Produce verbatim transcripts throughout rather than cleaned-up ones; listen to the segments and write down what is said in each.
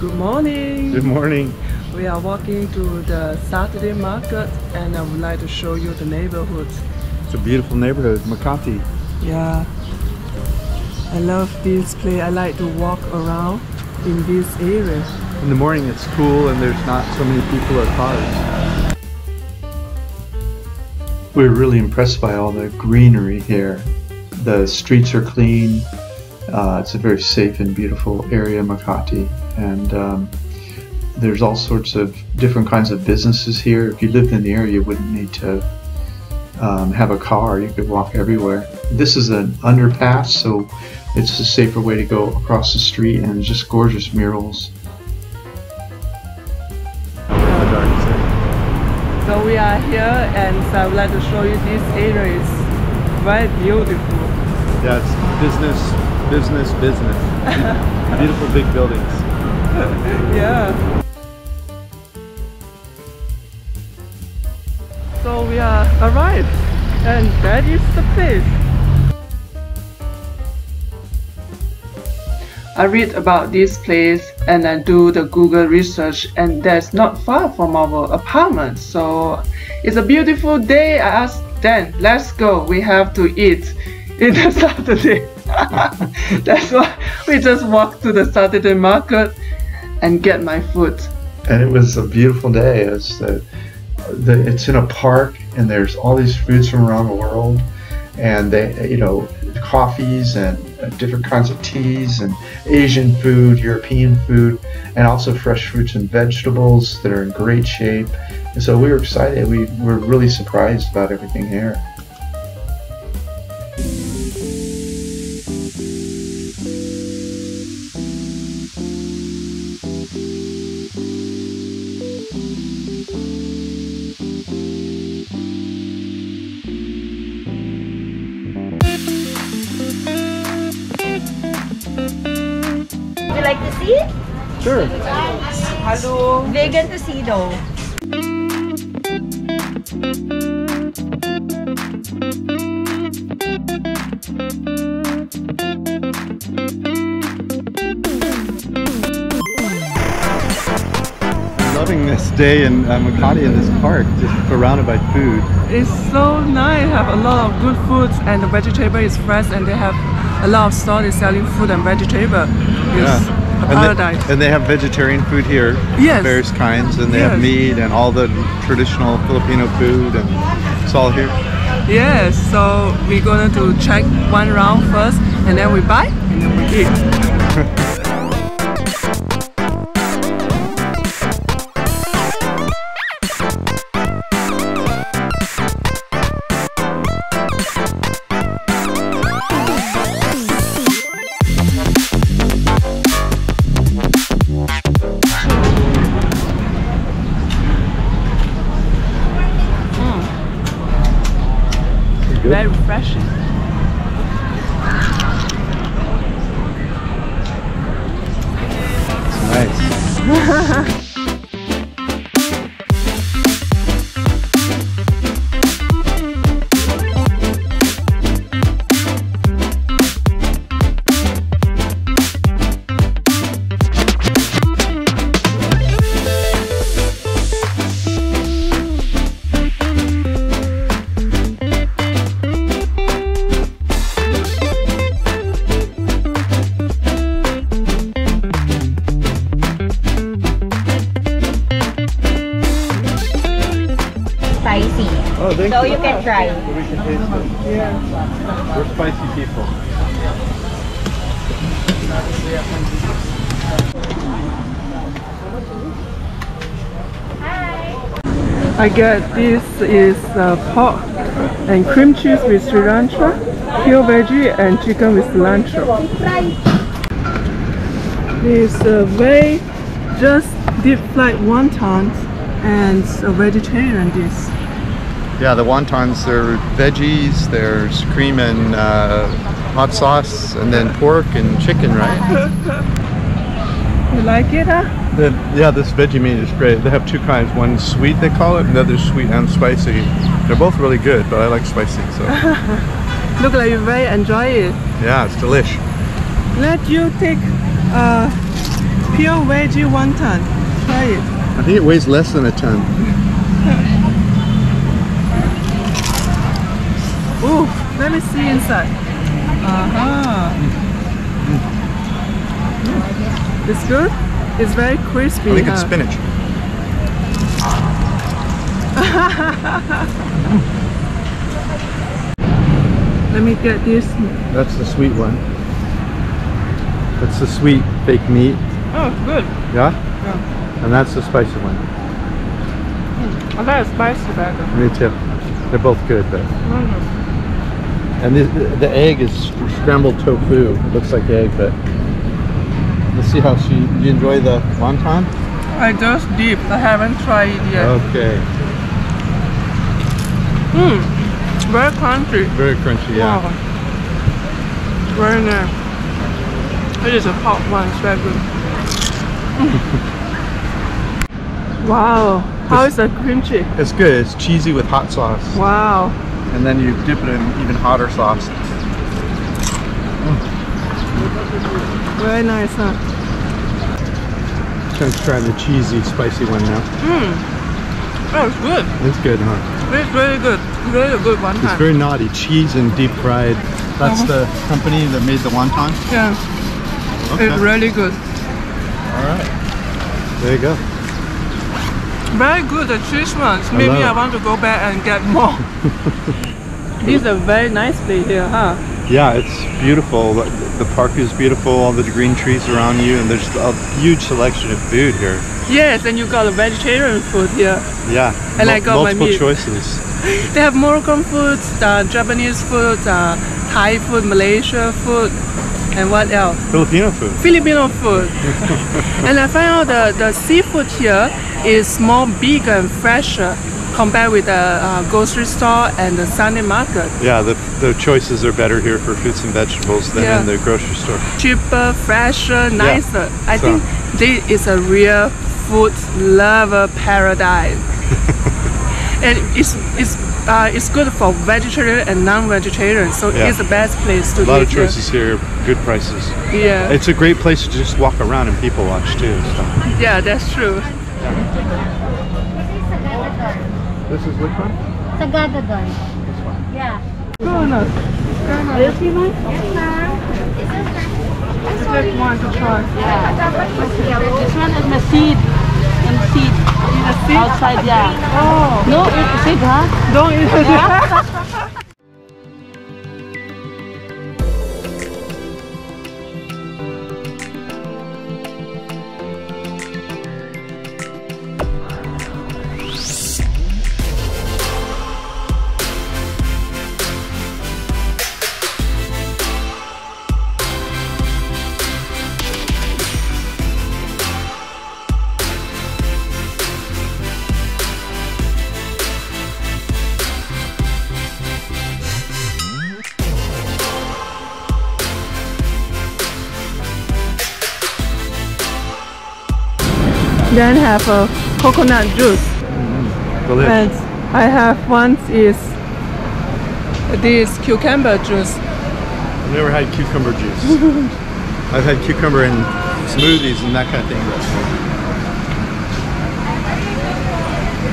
Good morning. Good morning. We are walking to the Saturday market and I would like to show you the neighborhood. It's a beautiful neighborhood, Makati. Yeah. I love this place. I like to walk around in this area. In the morning it's cool and there's not so many people or cars. We're really impressed by all the greenery here. The streets are clean. Uh, it's a very safe and beautiful area, Makati, and um, there's all sorts of different kinds of businesses here. If you lived in the area, you wouldn't need to um, have a car. You could walk everywhere. This is an underpass, so it's a safer way to go across the street, and just gorgeous murals. So we are here, and so I would like to show you this area. It's very beautiful. Yeah, it's business. Business, business. Beautiful big buildings. Yeah. So we are arrived, and that is the place. I read about this place and I do the Google research, and that's not far from our apartment. So it's a beautiful day. I asked Dan, let's go. We have to eat. It's a Saturday. That's why we just walked to the Saturday market and get my food. And it was a beautiful day. It was the, the, it's in a park, and there's all these foods from around the world, and they, you know, coffees and different kinds of teas and Asian food, European food, and also fresh fruits and vegetables that are in great shape. And so we were excited. We were really surprised about everything here. Like to see it? Sure. Hello. Vegan tuxedo. Loving this day in uh, Makati in this park, just surrounded by food. It's so nice. Have a lot of good foods, and the vegetable is fresh, and they have a lot of stores selling food and vegetable. It's yeah. And paradise. They, and they have vegetarian food here, yes. Various kinds, and they yes. have meat and all the traditional Filipino food, and it's all here. Yes, so we're going to check one round first, and then we buy, and then we eat. Very refreshing. It's nice. Spicy. Oh, thank so you. you can try. So we can taste it. Yeah. We're spicy people. Hi. I get this is uh, pork and cream cheese with cilantro, pure veggie and chicken with cilantro. This uh, way just deep fried wontons and a vegetarian dish. Yeah, the wontons, they're veggies, there's cream and uh, hot sauce, and then pork and chicken, right? You like it, huh? The, yeah, this veggie meat is great. They have two kinds. One sweet, they call it, another sweet and spicy. They're both really good, but I like spicy, so. Look like you very enjoy it. Yeah, it's delish. Let you take a uh, pure veggie wonton. Try it. I think it weighs less than a ton. Ooh, let me see inside. Uh-huh. Mm. It's good? It's very crispy. I think huh? it's spinach. Let me get this. That's the sweet one. That's the sweet fake meat. Oh, good. Yeah? Yeah. And that's the spicy one. Mm. I like spicy better. Me too. They're both good, but. Mm-hmm. And the, the egg is scrambled tofu. It looks like egg, but. Let's see how she. Do you enjoy the wonton? I just dipped. I haven't tried it yet. Okay. Hmm. Very crunchy. Very crunchy, yeah. Wow. Very nice. It is a hot one. It's very good. Mm. Wow. How it's, is the cream cheese? It's good. It's cheesy with hot sauce. Wow. And then you dip it in even hotter sauce. Mm. Very nice, huh? I'm trying the cheesy, spicy one now. Mmm. Oh, it's good. It's good, huh? It's really good. Really good wonton. It's very naughty. Cheese and deep fried. That's uh-huh. the company that made the wonton? Yeah. Okay. It's really good. Alright. There you go. Very good, the cheese ones. Maybe I, I want to go back and get more. These are very nicely here, huh? Yeah, it's beautiful. The park is beautiful, all the green trees around you, and there's a huge selection of food here. Yes, and you got a vegetarian food here. Yeah, and Mul I got multiple my meat. choices. They have Moroccan food, uh, Japanese food, uh, Thai food, Malaysia food, and what else? Filipino food. Filipino food. And I found out the, the seafood here is more bigger and fresher compared with the uh, grocery store and the Sunday market. Yeah, the, the choices are better here for fruits and vegetables than yeah. in the grocery store. Cheaper, fresher, nicer. Yeah. I so. think this is a real food lover paradise. And it's, it's, uh, it's good for vegetarian and non-vegetarian, so yeah. it's the best place to eat. A lot of choices here. here, good prices. Yeah. It's a great place to just walk around and people watch too. So. Yeah, that's true. Yeah. This is which one? Sagada don. This one? Yeah. Donuts. Donuts. Do you see one? Yes, ma'am. This is one to try. Yeah. This one is the seed. And seed. The seed? Outside, yeah. Oh. No, it's seed, huh? Don't eat it. Yeah. Then have a coconut juice. Mm-hmm. And I have one is this cucumber juice. I've never had cucumber juice. I've had cucumber in smoothies and that kind of thing.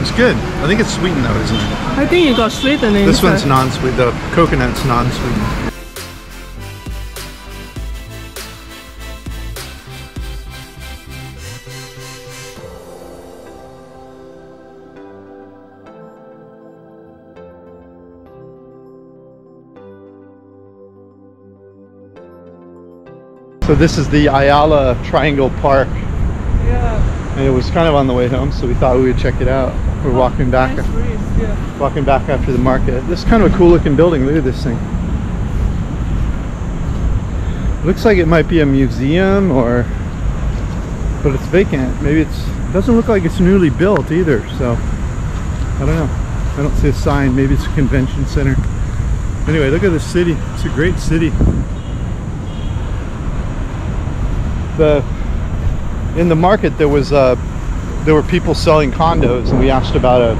It's good. I think it's sweetened though, isn't it? I think it got sweetened. This one's non-sweet. The coconut's non-sweetened. So this is the Ayala Triangle Park. Yeah. And it was kind of on the way home, so we thought we would check it out. We're oh, walking back. Nice breeze, yeah. Walking back after the market. This is kind of a cool looking building. Look at this thing. Looks like it might be a museum or but it's vacant. Maybe it's it doesn't look like it's newly built either, so I don't know. I don't see a sign. Maybe it's a convention center. Anyway, look at the city. It's a great city. The, in the market there was uh, there were people selling condos, and we asked about a,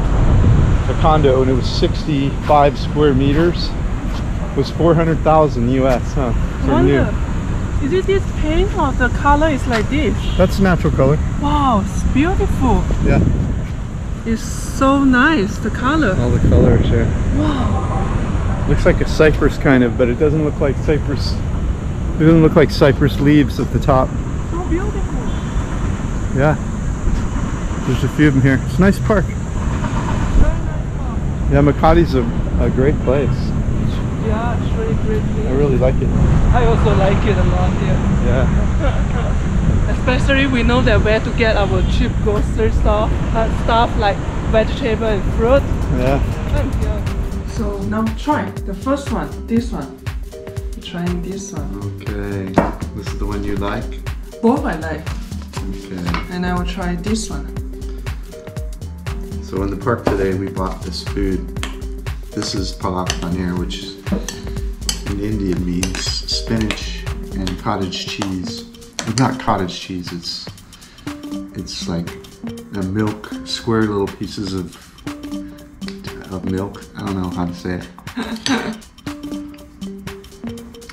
a condo, and it was sixty-five square meters. It was four hundred thousand U S, huh? For new. Is it this paint or the color is like this? That's natural color. Wow, it's beautiful. Yeah. It's so nice, the color. All the colors here. Wow. Looks like a cypress kind of, but it doesn't look like cypress. It doesn't look like cypress leaves at the top. So beautiful. Yeah. There's a few of them here. It's a nice park. Very nice park. Yeah, Makati's a, a great place. Yeah, it's really great place. I really like it. I also like it a lot here. Yeah. Especially we know that where to get our cheap grocery store uh, stuff like vegetable and fruit. Yeah. Thank you. So now try the first one, this one. I'm trying this one. Okay. This is the one you like? Both I like. Okay. And I will try this one. So in the park today we bought this food. This is palak paneer, which in Indian means spinach and cottage cheese. Not cottage cheese, it's it's like a milk, square little pieces of of milk. I don't know how to say it.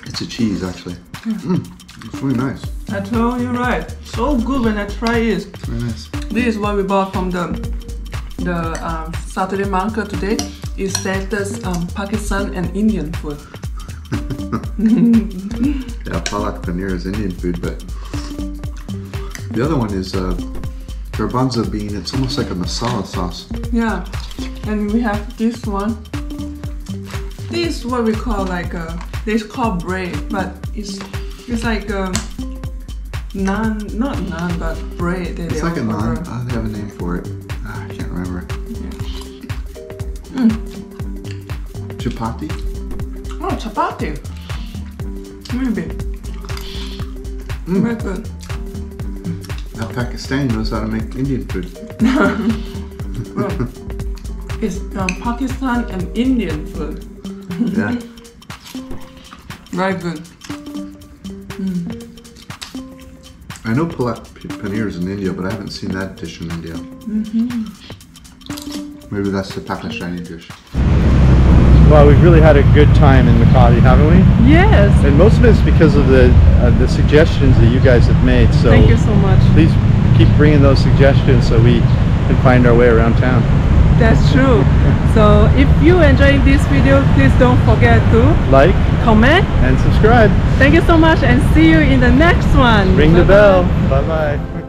It's a cheese actually. Mm, it's really nice. I told you right. So good when I try it. It's very nice. This is what we bought from the the um, Saturday market today. It said that's um, Pakistan and Indian food. Yeah, palak paneer is Indian food, but the other one is uh, garbanzo bean. It's almost like a masala sauce. Yeah, and we have this one. This is what we call like a, it's called bread, but it's it's like a naan, not naan, but bread. That it's like a naan. Oh, they have a name for it. Ah, I can't remember. Mm. Chapati? Oh, chapati! Maybe. Mm. Very good. Now Pakistan knows how to make Indian food. Well, it's um, Pakistan and Indian food. Yeah. Very good. Mm. I know palak paneer is in India, but I haven't seen that dish in India. Mm-hmm. Maybe that's the Pakistani dish. Well, we've really had a good time in Makati, haven't we? Yes. And most of it's because of the uh, the suggestions that you guys have made. So thank you so much. Please keep bringing those suggestions so we can find our way around town. That's true. So if you enjoyed this video, please don't forget to like, comment, and subscribe. Thank you so much, and see you in the next one. Ring bye the bell. Bye bye.